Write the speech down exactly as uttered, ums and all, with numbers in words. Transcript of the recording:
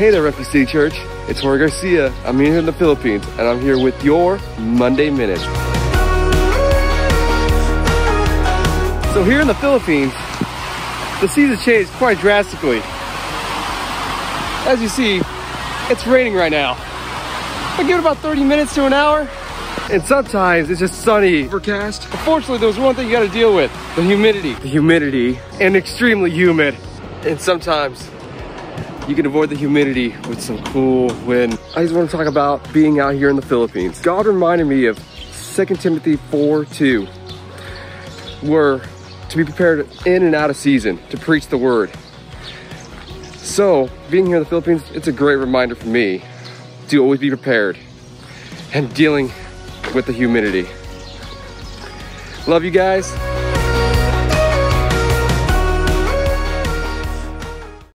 Hey there, Refuge City Church. It's Jorge Garcia. I'm here in the Philippines, and I'm here with your Monday Minute. So here in the Philippines, the seasons changed quite drastically. As you see, it's raining right now. I give it about thirty minutes to an hour, and sometimes it's just sunny, overcast. Unfortunately, there's one thing you gotta deal with: the humidity. The humidity, and extremely humid. And sometimes you can avoid the humidity with some cool wind. I just want to talk about being out here in the Philippines. God reminded me of Second Timothy four two, where to be prepared in and out of season to preach the word. So being here in the Philippines, it's a great reminder for me to always be prepared and dealing with the humidity. Love you guys.